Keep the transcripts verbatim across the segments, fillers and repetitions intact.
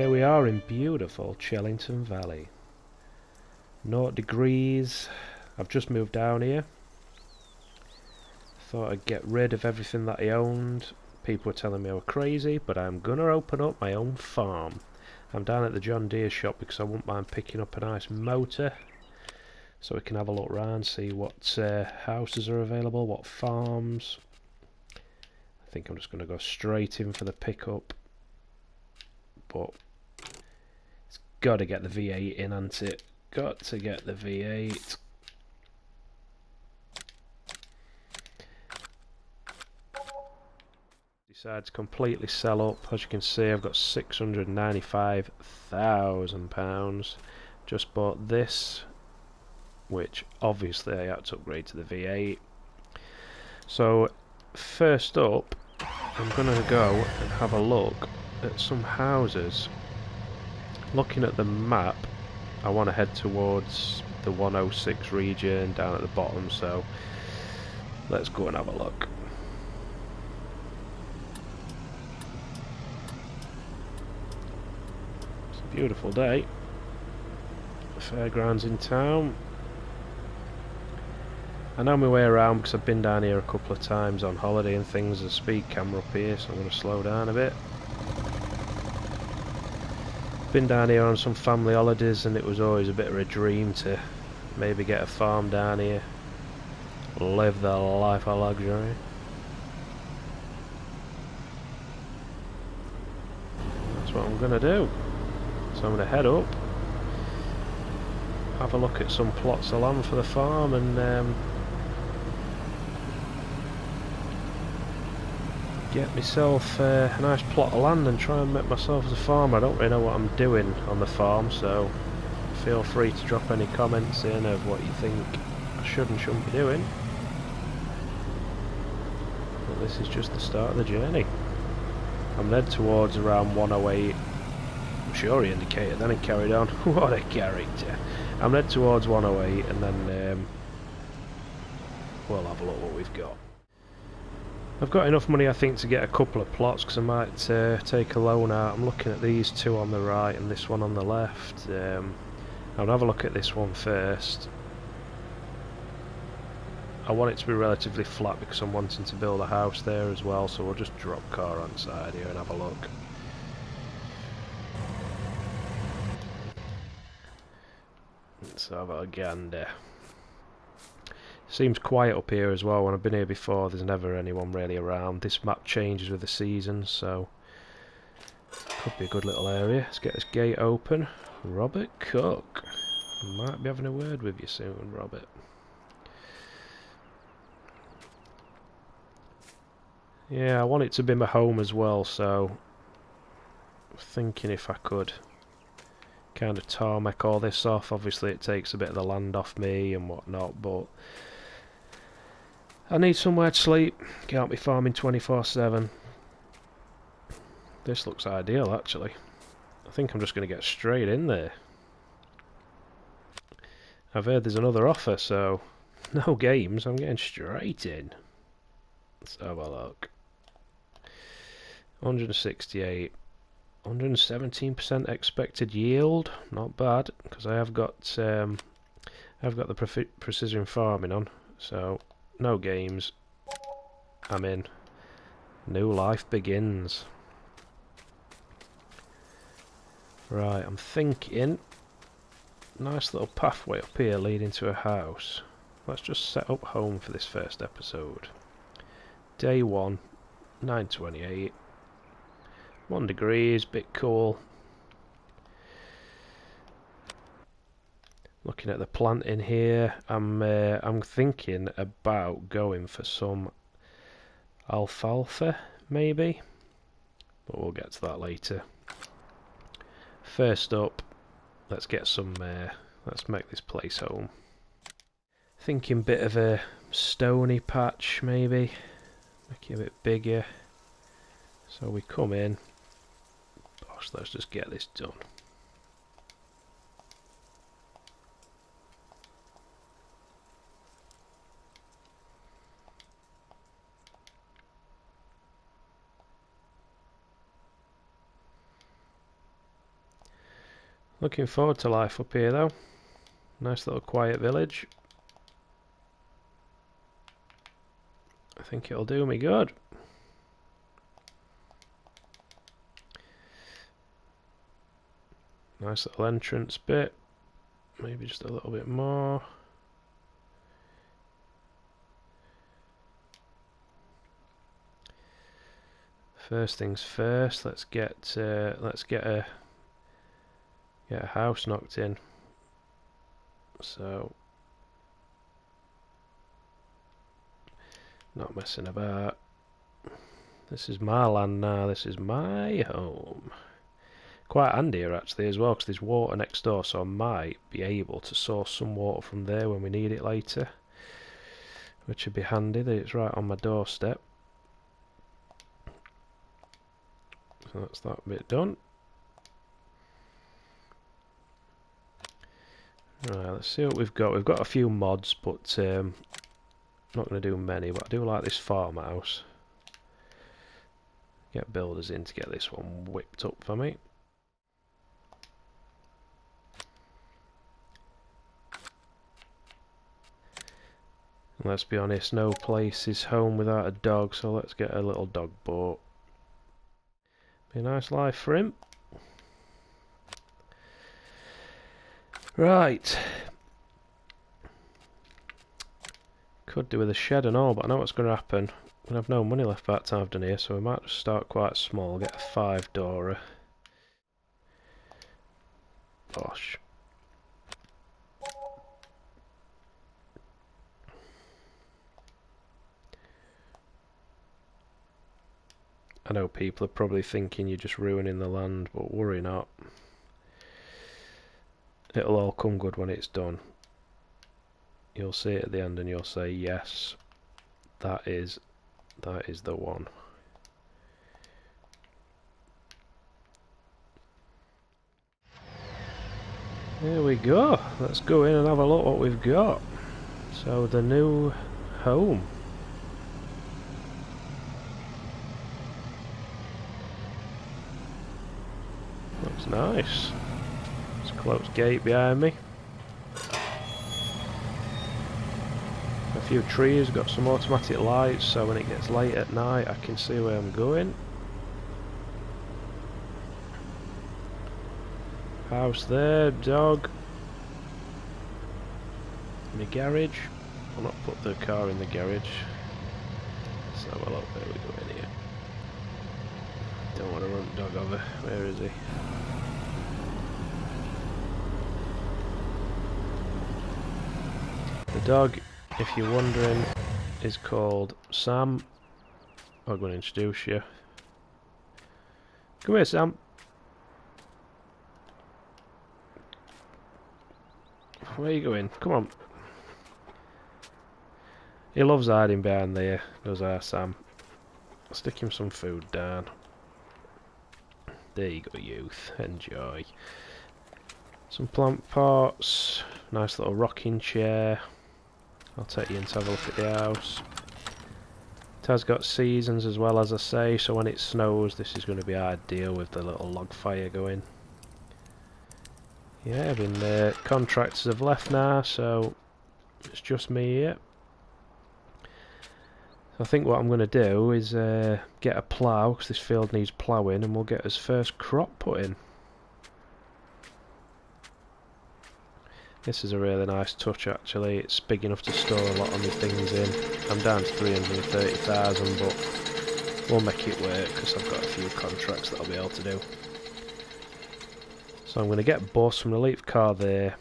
here we are in beautiful Chellington Valley. Nought degrees. I've just moved down here. Thought I'd get rid of everything that I owned. People were telling me I was crazy, but I'm going to open up my own farm. I'm down at the John Deere shop because I wouldn't mind picking up a nice motor, so we can have a look round, see what uh, houses are available, what farms. I think I'm just going to go straight in for the pickup, but it's got to get the V eight in, hasn't it? Got to get the V eight. Decided to completely sell up. As you can see, I've got six hundred ninety-five thousand pounds. Just bought this, which obviously I had to upgrade to the V eight. So first up, I'm gonna go and have a look at some houses. Looking at the map, I want to head towards the one oh six region down at the bottom, so let's go and have a look. It's a beautiful day. Fairgrounds in town. I know my way around because I've been down here a couple of times on holiday and things. There's a speed camera up here, so I'm going to slow down a bit. Been down here on some family holidays, and it was always a bit of a dream to maybe get a farm down here, live the life of luxury. That's what I'm going to do. So I'm going to head up, have a look at some plots of land for the farm, and um, get myself uh, a nice plot of land and try and make myself as a farmer. I don't really know what I'm doing on the farm, so feel free to drop any comments in of what you think I should and shouldn't be doing. But this is just the start of the journey. I'm led towards around one oh eight. I'm sure he indicated, then he carried on. What a character. I'm led towards one oh eight, and then um, we'll have a look what we've got. I've got enough money, I think, to get a couple of plots, because I might uh, take a loan out. I'm looking at these two on the right and this one on the left. Um, I'll have a look at this one first. I want it to be relatively flat because I'm wanting to build a house there as well, so we'll just drop car on side here and have a look. Let's have a gander. Seems quiet up here as well. When I've been here before, there's never anyone really around. This map changes with the season, so could be a good little area. Let's get this gate open. Robert Cook. Might be having a word with you soon, Robert. Yeah, I want it to be my home as well, so I'm thinking if I could kind of tarmac all this off. Obviously it takes a bit of the land off me and whatnot, but I need somewhere to sleep. Can't be farming twenty-four seven. This looks ideal, actually. I think I'm just going to get straight in there. I've heard there's another offer, so no games. I'm getting straight in. Let's have a look. one hundred sixty-eight. one hundred seventeen percent expected yield. Not bad, because I have got um, I've got the pre precision farming on, so no games. I'm in. New life begins. Right, I'm thinking nice little pathway up here leading to a house. Let's just set up home for this first episode. Day one, nine twenty-eight. One degree is a bit cool. Looking at the plant in here, I'm uh, I'm thinking about going for some alfalfa, maybe, but we'll get to that later. First up, let's get some. Uh, let's make this place home. Thinking bit of a stony patch, maybe, make it a bit bigger. So we come in. Gosh, let's just get this done. Looking forward to life up here though. Nice little quiet village. I think it'll do me good. Nice little entrance bit. Maybe just a little bit more. First things first, let's get uh, let's get a get a house knocked in. So not messing about. This is my land now. This is my home. Quite handy here actually as well, because there's water next door, so I might be able to source some water from there when we need it later, which would be handy. That it's right on my doorstep. So that's that bit done. Right, let's see what we've got. We've got a few mods, but um, I'm not going to do many. But I do like this farmhouse. Get builders in to get this one whipped up for me. And let's be honest, no place is home without a dog, so let's get a little dog boat. Be a nice life for him. Right. Could do with a shed and all, but I know what's going to happen. I have no money left back to have done here, so we might just start quite small, get a five-doorer. Bosh. I know people are probably thinking you're just ruining the land, but worry not. It'll all come good when it's done. You'll see it at the end and you'll say, yes, that is... that is the one. There we go. Let's go in and have a look what we've got. So the new home. Looks nice. It's a closed gate behind me. A few trees, got some automatic lights, so when it gets late at night I can see where I'm going. House there, dog. My garage. I'll not put the car in the garage. Let's have a look, there we go in here. Don't want to run the dog over. Where is he? The dog, if you're wondering, is called Sam. I'm going to introduce you. Come here, Sam. Where are you going? Come on. He loves hiding behind there, does our Sam. I'll stick him some food down. There you go, youth. Enjoy. Some plant pots. Nice little rocking chair. I'll take you in to have a look at the house. It has got seasons as well, as I say, so when it snows this is going to be ideal with the little log fire going. Yeah, I've been there. Contractors have left now, so it's just me here. I think what I'm going to do is uh, get a plough, because this field needs ploughing, and we'll get his first crop put in. This is a really nice touch actually, it's big enough to store a lot of my things in. I'm down to three hundred thirty thousand, but we'll make it work because I've got a few contracts that I'll be able to do. So I'm going to get bus, I'm going to leave the car there,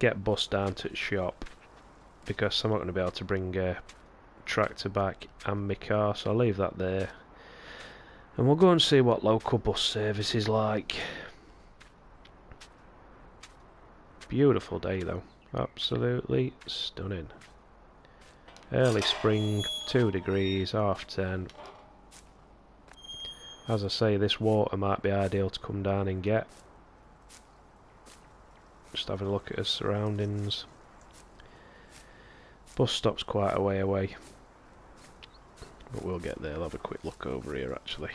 get bus down to the shop, because I'm not going to be able to bring a tractor back and my car, so I'll leave that there. And we'll go and see what local bus service is like. Beautiful day though, absolutely stunning. Early spring, two degrees, half ten. As I say, this water might be ideal to come down and get. Just having a look at the surroundings. Bus stop's quite a way away, but we'll get there. I'll have a quick look over here actually.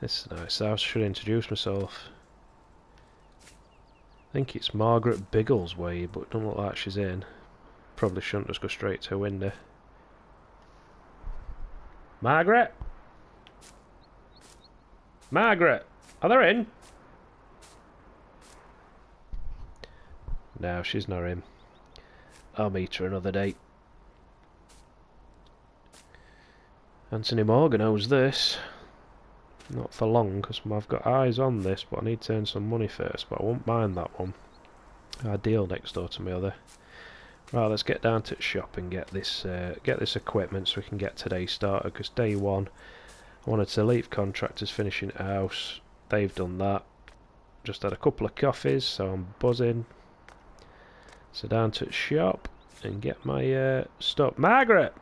This is a nice house, I should introduce myself. think it's Margaret Biggles' way, but it doesn't look like she's in. Probably shouldn't just go straight to her window. Margaret? Margaret! Are they in? No, she's not in. I'll meet her another day. Anthony Morgan owes this. Not for long, because I've got eyes on this, but I need to earn some money first, but I won't mind that one. I deal next door to my other. Right, let's get down to the shop and get this uh, get this equipment so we can get today started, because day one I wanted to leave contractors finishing the house. They've done that. Just had a couple of coffees, so I'm buzzing. So down to the shop and get my uh, stuff. Margaret!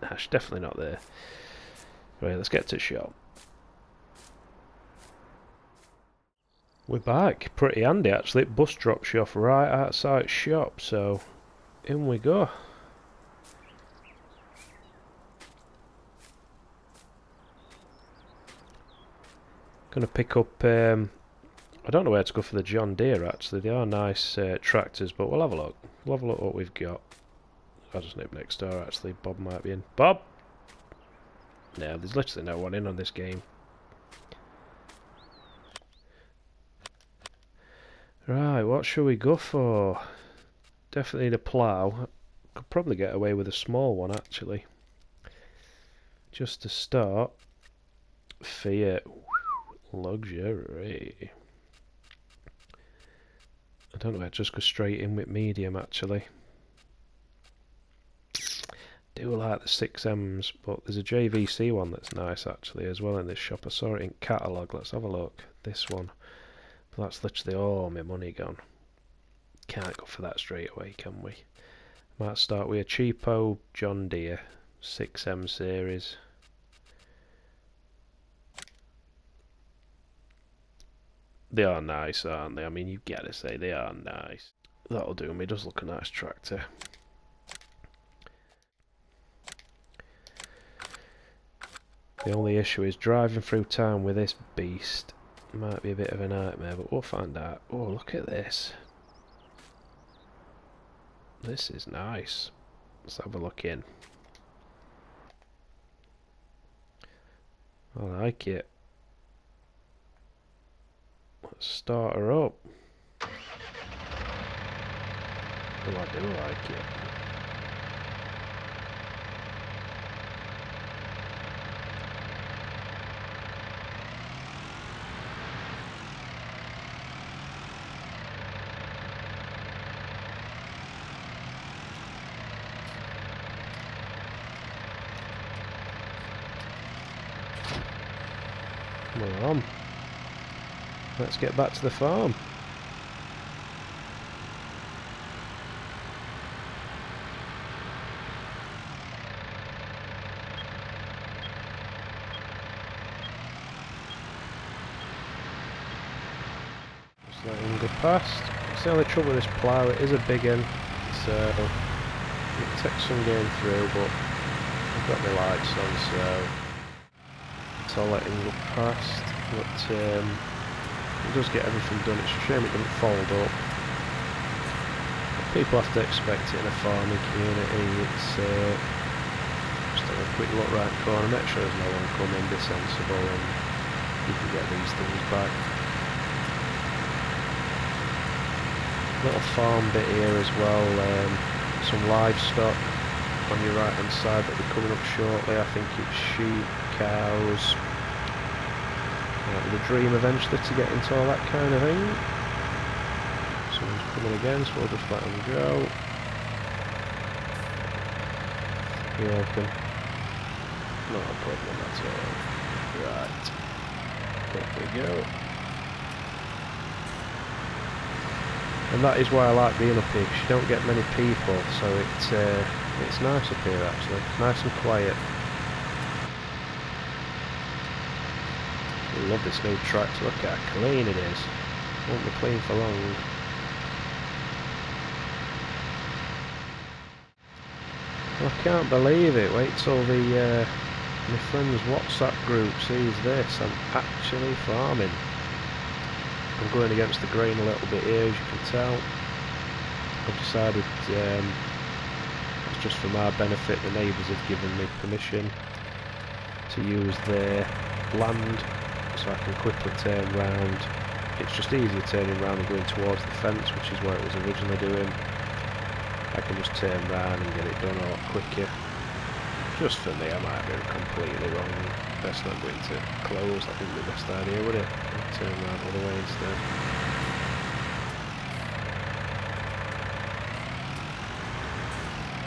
Nah, she's definitely not there. Right, let's get to the shop. We're back. Pretty handy actually. Bus drops you off right outside shop, so in we go. Gonna pick up um I don't know where to go for the John Deere actually. They are nice uh, tractors, but we'll have a look. We'll have a look what we've got. I'll just nip next door actually. Bob might be in. Bob! No, there's literally no one in on this game. Right, what should we go for? Definitely the plough. Could probably get away with a small one actually. Just to start, Fiat Luxury. I don't know, I'd just go straight in with medium actually. Do like the six M's, but there's a J V C one that's nice actually as well in this shop. I saw it in catalogue. Let's have a look. This one. That's literally all my money gone. Can't go for that straight away, can we? Might start with a cheapo John Deere six M series. They are nice, aren't they? I mean, you gotta say they are nice. That'll do me. Does look a nice tractor. The only issue is driving through town with this beast. Might be a bit of a nightmare, but we'll find out. Oh, look at this. This is nice. Let's have a look in. I like it. Let's start her up. Oh, I do like it. Come on, let's get back to the farm. Just let him go past. It's the only trouble with this plough, it is a big one, so it takes some going through, but I've got my lights on, so I'll let him go past, but um, it does get everything done. It's a shame it doesn't fold up. People have to expect it in a farming community. It's uh, just have a quick look right corner, make sure there's no one coming, be sensible, and you can get these things back. Little farm bit here as well, um, some livestock on your right hand side that will be coming up shortly. I think it's sheep, cows. The dream eventually to get into all that kind of thing. Someone's coming again, so we'll just let them go. You're welcome. Not a problem at all. Right. There we go. And that is why I like being up here, because you don't get many people, so it, uh, it's nice up here actually. It's nice and quiet. Love this new tractor, look at how clean it is. Won't be clean for long. Well, I can't believe it. Wait till the uh, my friend's WhatsApp group sees this. I'm actually farming. I'm going against the grain a little bit here, as you can tell. I've decided um, it's just for my benefit. The neighbours have given me permission to use their land, so I can quickly turn round. It's just easier turning round and going towards the fence, which is what it was originally doing. I can just turn round and get it done a lot quicker. Just for me, I might have been completely wrong. Best not going to close, I think the best idea, would it? I'll turn round all the way instead.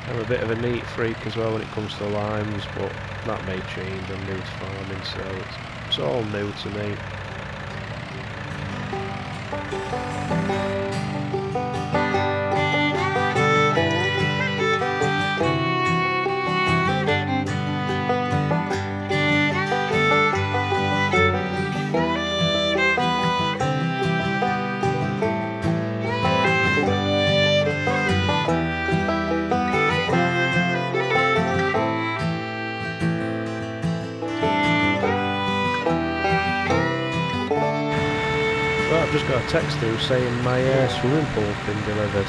I'm a bit of a neat freak as well when it comes to limes, but that may change. I'm new to farming, so it's, it's all new to me. Just got a text through saying my uh, swimming pool's been delivered.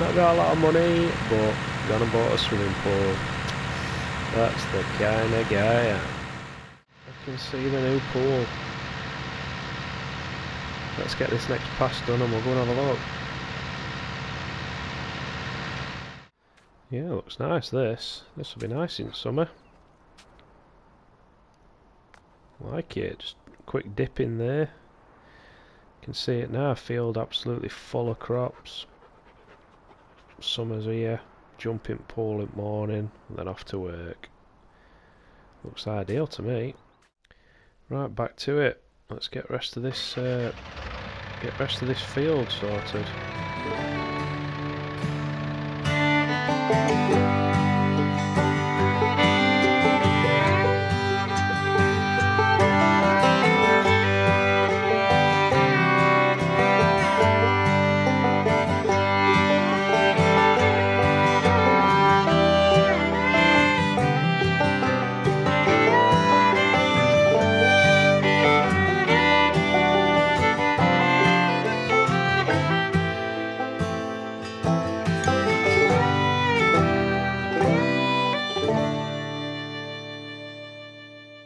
Not got a lot of money, but gone and bought a swimming pool. That's the kind of guy. I can see the new pool. Let's get this next pass done and we'll go and have a look. Yeah, looks nice this. This will be nice in summer. Like it. Just quick dip in there. Can see it now, field absolutely full of crops. Summer's here, jumping pool in the morning, and then off to work. Looks ideal to me. Right, back to it. Let's get rest of this uh, get rest of this field sorted.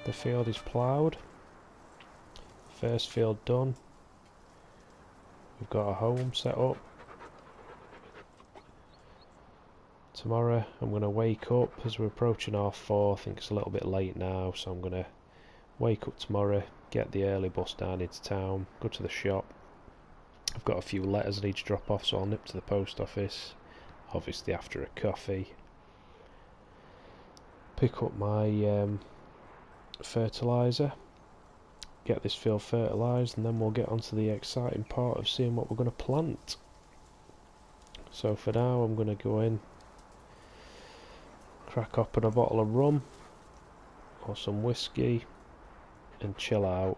The field is ploughed. First field done. We've got a home set up. Tomorrow I'm going to wake up as we're approaching half four. I think it's a little bit late now, so I'm going to wake up tomorrow, get the early bus down into town, go to the shop. I've got a few letters I need to drop off, so I'll nip to the post office, obviously after a coffee. Pick up my um, fertiliser, get this field fertilised, and then we'll get on to the exciting part of seeing what we're going to plant. So for now I'm going to go in, crack open a bottle of rum or some whiskey and chill out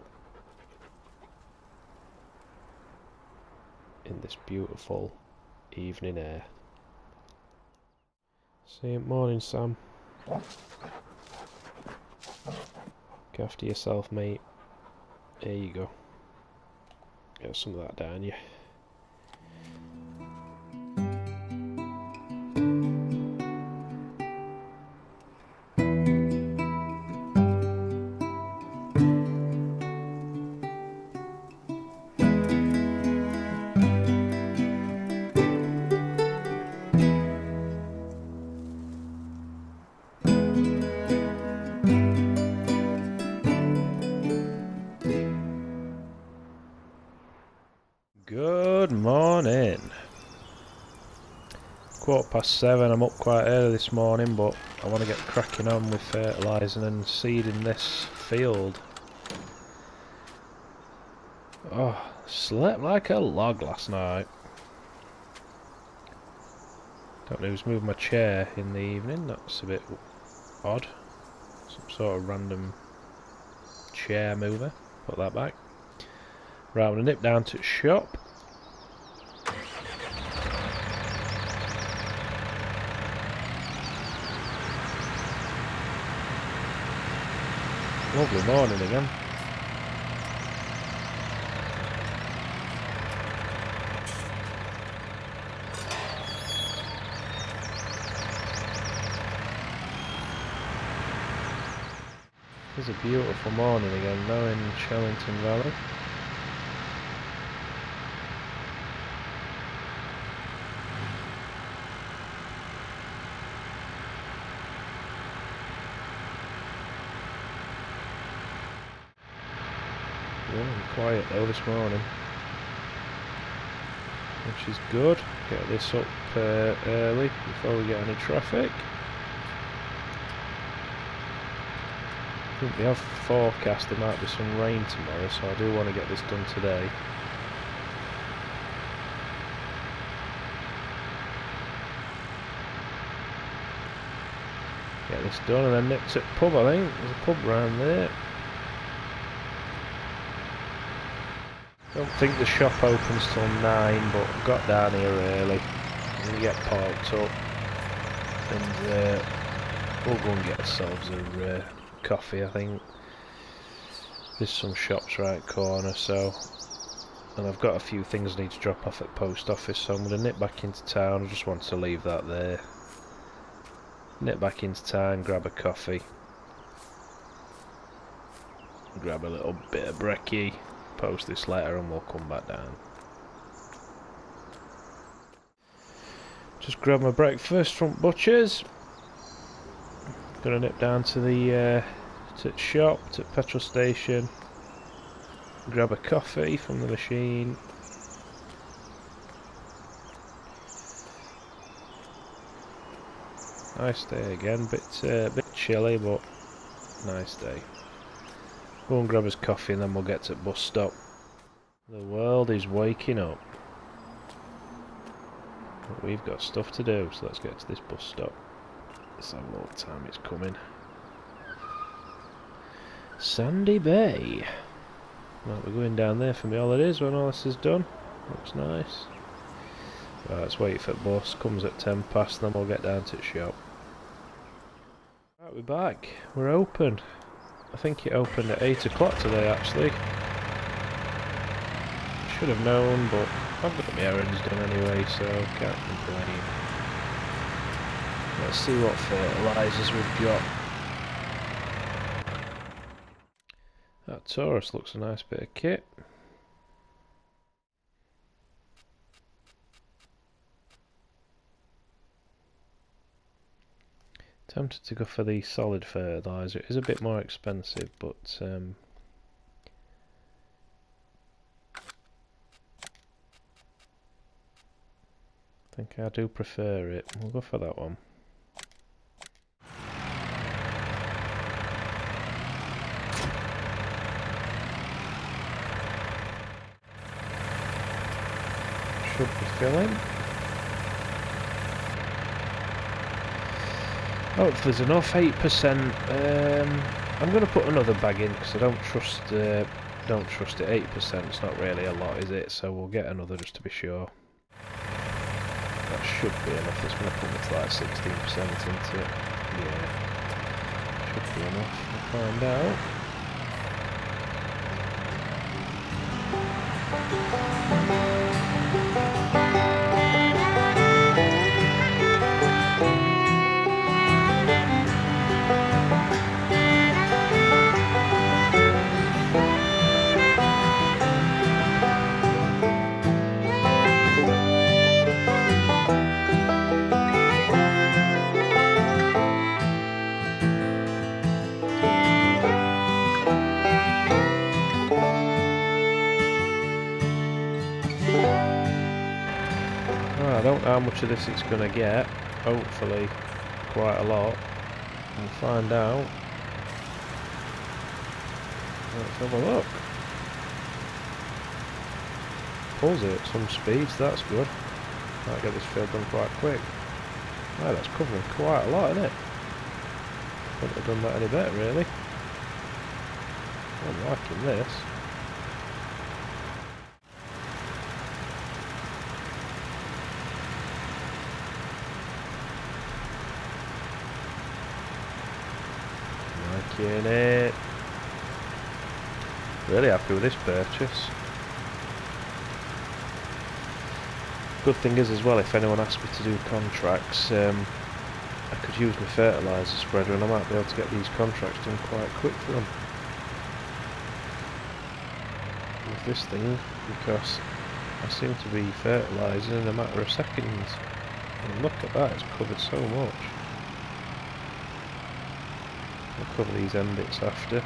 in this beautiful evening air. See you in the morning, Sam. Look after yourself, mate. There you go. Get some of that down you. Quarter past seven, I'm up quite early this morning, but I want to get cracking on with fertilising and seeding this field. Oh, slept like a log last night. Don't know who's moved my chair in the evening, that's a bit odd. Some sort of random chair mover. Put that back. Right, I'm going to nip down to the shop. Lovely morning again. It's a beautiful morning again though in Chellington Valley. Yeah, quiet though this morning, which is good. Get this up uh, early before we get any traffic. I think they have forecast there might be some rain tomorrow, so I do want to get this done today. Get this done and then nip to the pub, I think. There's a pub round there. Don't think the shop opens till nine, but I got down here early. I'm going to get parked up and uh, we'll go and get ourselves a... Uh, coffee, I think. There's some shops right corner, so, and I've got a few things I need to drop off at post office, so I'm going to nip back into town. I just want to leave that there. Nip back into town, grab a coffee, grab a little bit of brekkie, post this letter, and we'll come back down. Just grab my breakfast from Butcher's. Gonna nip down to the uh, to the shop, to the petrol station, grab a coffee from the machine. Nice day again, bit uh, bit chilly, but nice day. Go and grab his coffee, and then we'll get to the bus stop. The world is waking up, but we've got stuff to do, so let's get to this bus stop. Let's have a little time it's coming. Sandy Bay. Right, we're going down there for me holidays when all this is done. Looks nice. Right, let's wait for the bus. Comes at ten past, then we'll get down to the shop. Right, we're back. We're open. I think it opened at eight o'clock today actually. Should have known, but I've got my errands done anyway, so can't complain. Let's see what fertilisers we've got. That Taurus looks a nice bit of kit. Tempted to go for the solid fertiliser. It is a bit more expensive, but um, I think I do prefer it. We'll go for that one. Should be filling. Oh, if there's enough, eight percent. Um, I'm going to put another bag in because I don't trust. Uh, don't trust it. eight percent. It's not really a lot, is it? So we'll get another just to be sure. That should be enough. It's going to put me to like sixteen percent into it. Yeah, should be enough. We'll find out. How much of this it's going to get, hopefully quite a lot. We'll find out. Let's have a look. Pulls it at some speed, so that's good. Might get this field done quite quick. Wow, that's covering quite a lot, isn't it? Couldn't have done that any better, really. I'm liking this. In it. Really happy with this purchase. Good thing is as well, if anyone asks me to do contracts, um, I can could use my fertiliser spreader and I might be able to get these contracts done quite quick for them. With this thing, because I seem to be fertilising in a matter of seconds. And look at that, it's covered so much. I'll cover these end bits after.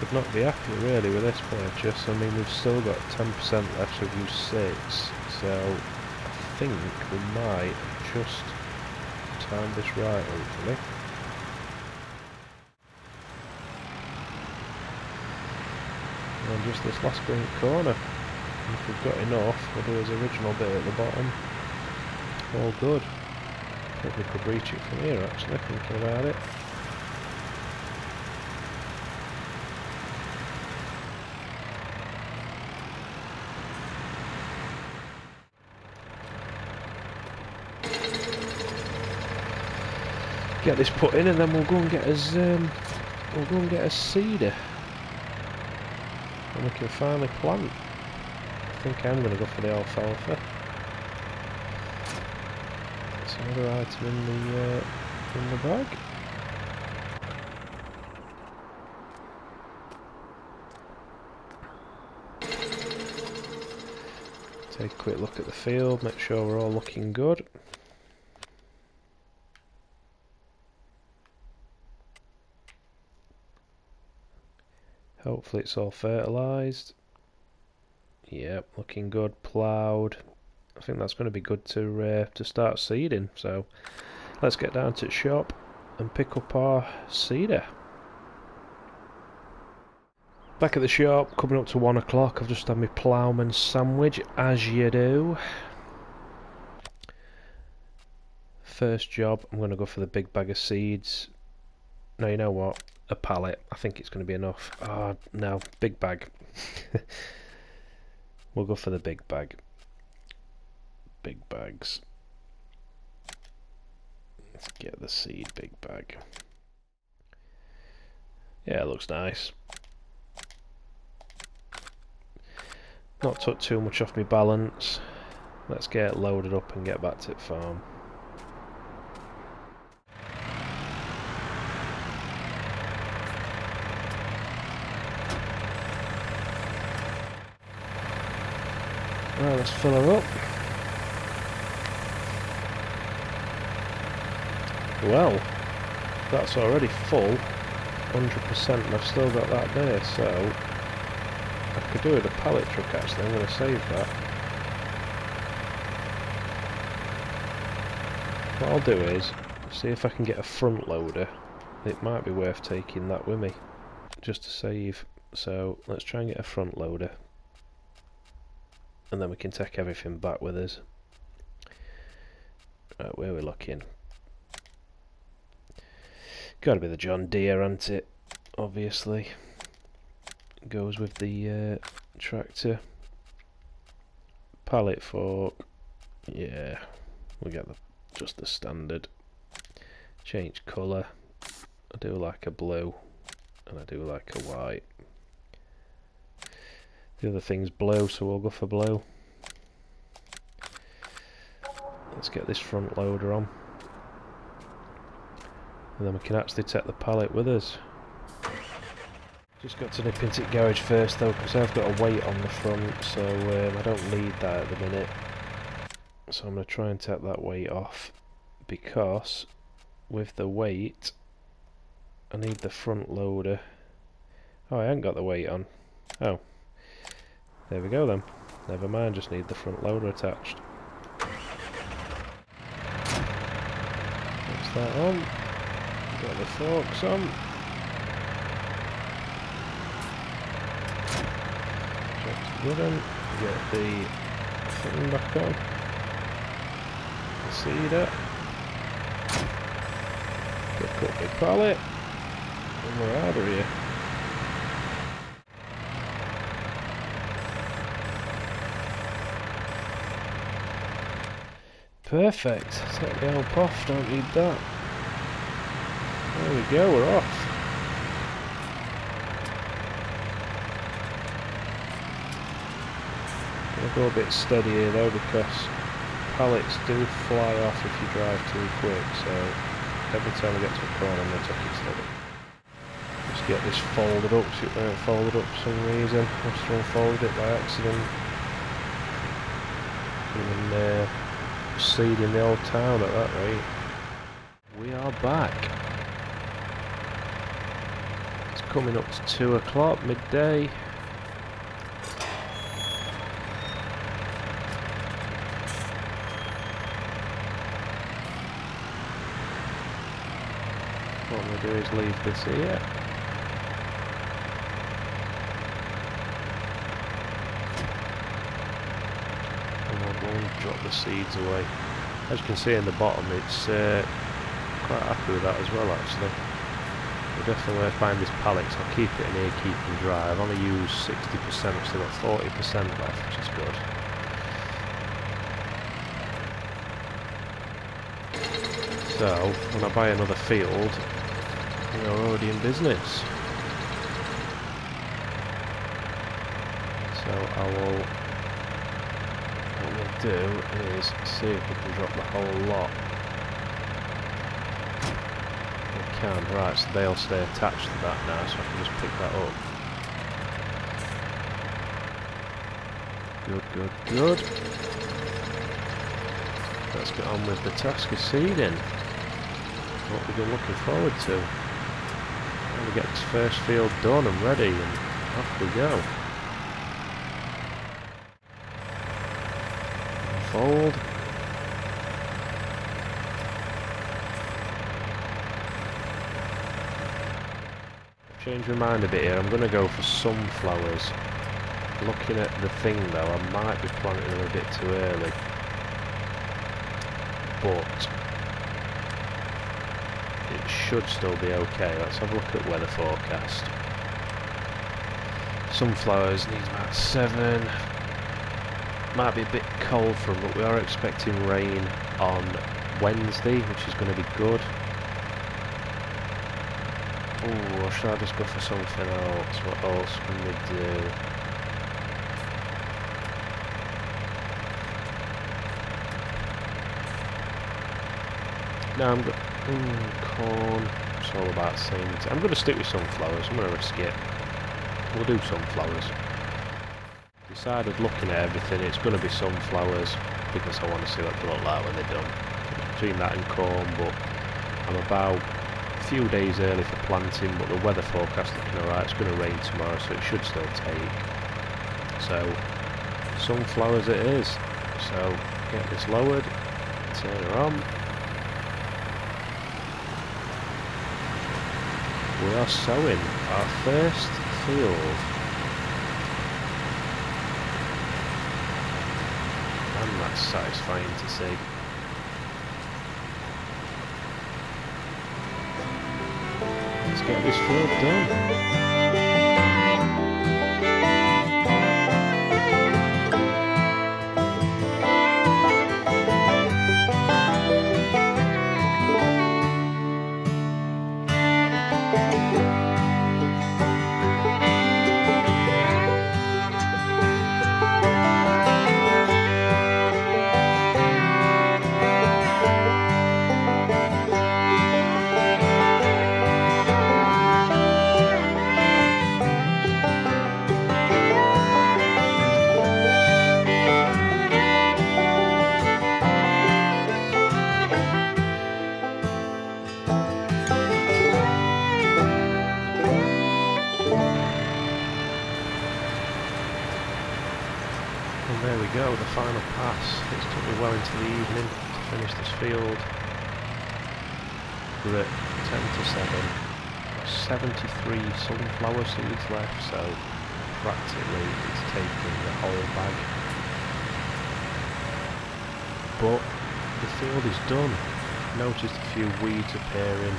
Could not be happy really with this purchase. I mean, we've still got ten percent left of use six, so I think we might just time this right, hopefully. And just this last green corner, if we've got enough, we'll do his original bit at the bottom. All good. I think we could reach it from here actually, thinking about it. Get this put in, and then we'll go and get us um, we'll go and get us cedar, and we can finally plant. I think I'm going to go for the alfalfa. That's another item in the uh, in the bag. Take a quick look at the field, make sure we're all looking good. Hopefully it's all fertilised. Yep, looking good. Ploughed. I think that's going to be good to uh, to start seeding. So let's get down to the shop and pick up our cedar. Back at the shop, coming up to one o'clock. I've just had my ploughman sandwich, as you do. First job, I'm going to go for the big bag of seeds. Now you know what? A pallet. I think it's going to be enough. Ah, oh, no. Big bag. We'll go for the big bag. Big bags. Let's get the seed big bag. Yeah, it looks nice. Not took too much off my balance. Let's get it loaded up and get back to the farm. Right, let's fill her up. Well, that's already full, one hundred percent, and I've still got that there, so I could do with a pallet truck actually. I'm going to save that. What I'll do is, see if I can get a front loader. It might be worth taking that with me, just to save. So let's try and get a front loader. And then we can take everything back with us. Right, where are we looking? Gotta be the John Deere, ain't it? Obviously. Goes with the uh, tractor. Pallet fork. Yeah, we get the, just the standard. Change colour. I do like a blue, and I do like a white. The other thing's blue, so we'll go for blue. Let's get this front loader on. And then we can actually take the pallet with us. Just got to nip into the garage first though, because I've got a weight on the front, so um, I don't need that at the minute. So I'm going to try and take that weight off, because with the weight, I need the front loader. Oh, I haven't got the weight on. Oh. There we go then. Never mind, just need the front loader attached. Puts that on. Got the forks on. Check's good on. Get the thing back on. The cedar. Pick up the pallet. And we're out of here. Perfect. Set the help off, don't need that. There we go, we're off. Gonna go a bit steady here though, because pallets do fly off if you drive too quick, so every time I get to a corner I'm going to take it steady. Just get this folded up, see if I don't fold it up for some reason. I just unfolded it by accident. Even uh, seeding the old town at that rate. We are back. It's coming up to two o'clock, midday. What I'm going to do is leave this here. And we'll go and drop the seeds away. As you can see in the bottom, it's uh, quite happy with that as well actually. We're definitely going to find this pallet, so I'll keep it in here, keep and drive. I've only used sixty percent, I've still got forty percent left, which is good. So, when I buy another field, we're already in business. So I will, what we'll do is see if we can drop the whole lot. We can, right, so they'll stay attached to that now, so I can just pick that up. Good, good, good. Let's get on with the task of seeding. What we've been looking forward to. When we get this first field done and ready, and off we go. Fold. Change my mind a bit here. I'm going to go for sunflowers. Looking at the thing though, I might be planting them a bit too early. But it should still be okay. Let's have a look at weather forecast. Sunflowers needs about seven. Might be a bit cold for them, but we are expecting rain on Wednesday, which is going to be good. Ooh, or should I just go for something else? What else can we do? Now I'm going mm, corn. It's all about seeds. I'm going to stick with sunflowers. I'm going to risk it. We'll do sunflowers. Decided looking at everything, it's going to be sunflowers because I want to see what they look like when they're done. Between that and corn, but I'm about a few days early for planting. But the weather forecast looking alright. It's going to rain tomorrow, so it should still take. So sunflowers it is. So get this lowered. Turn her on. We are sowing our first field. And that's satisfying to see. Let's get this field done. Final pass. It's took me well into the evening to finish this field. We're at ten to seven. seventy-three sunflower seeds left, so practically it's taken the whole bag. But the field is done. Noticed a few weeds appearing.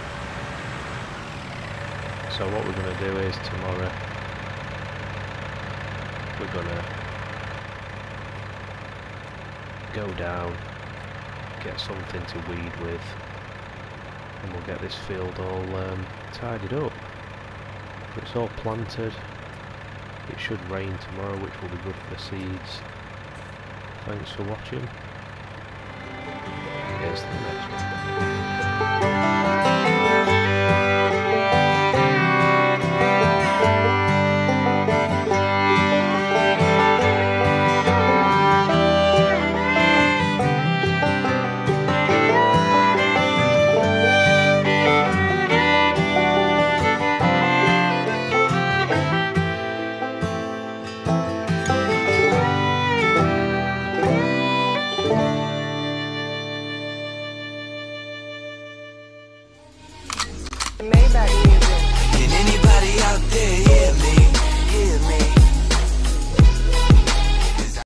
So what we're going to do is tomorrow we're going to go down, get something to weed with, and we'll get this field all um, tidied up. But it's all planted. It should rain tomorrow, which will be good for the seeds. Thanks for watching. Here's the next one. Maybach.